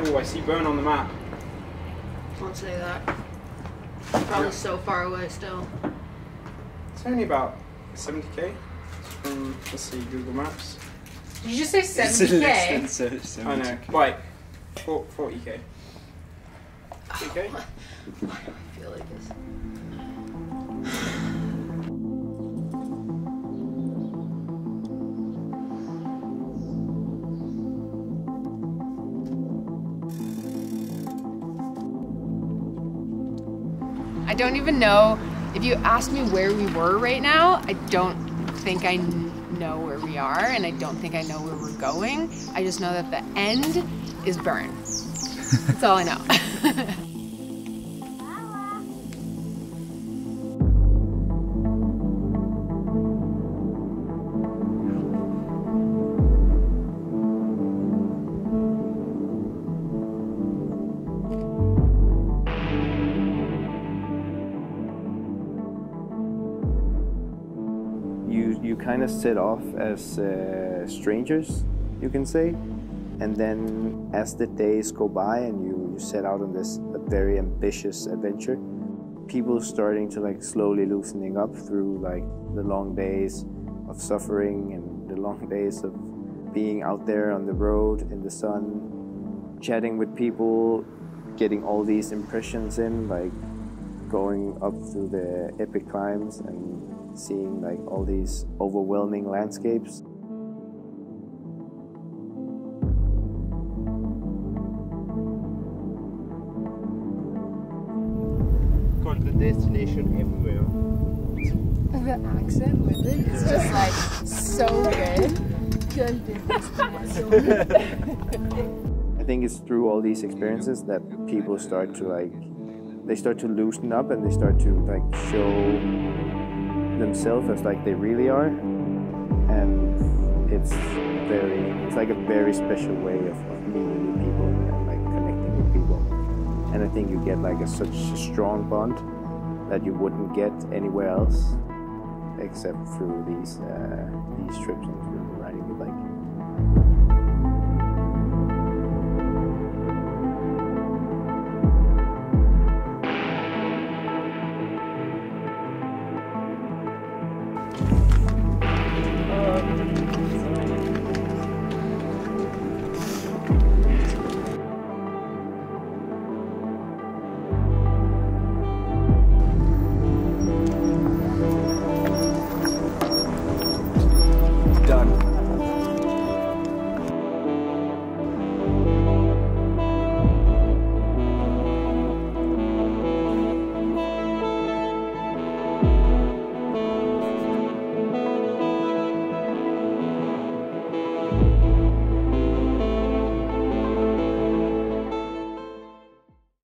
Oh, I see Bern on the map. Don't say that. It's probably so far away still. It's only about 70k from, let's see, Google Maps. Did you just say 70k? I know. Right. 40k. Okay. Why do I feel like this? I don't even know. If you asked me where we were right now, I don't think I know where we are, and I don't think I know where we're going. I just know that the end is Bern. That's all I know. You kind of set off as strangers, you can say, and then as the days go by and you set out on this very ambitious adventure, people starting to like slowly loosening up through like the long days of suffering and the long days of being out there on the road in the sun, chatting with people, getting all these impressions in, like going up through the epic climbs and seeing like all these overwhelming landscapes. The Destination Everywhere. The accent with it is just like so good. I think it's through all these experiences that people start to like, they start to loosen up and they start to like show themselves as like they really are. And it's like a very special way of meeting people and like connecting with people. And I think you get like such a strong bond that you wouldn't get anywhere else except through these trips and through.